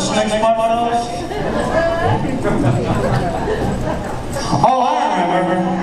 Snakes bite my nose? Oh, I remember.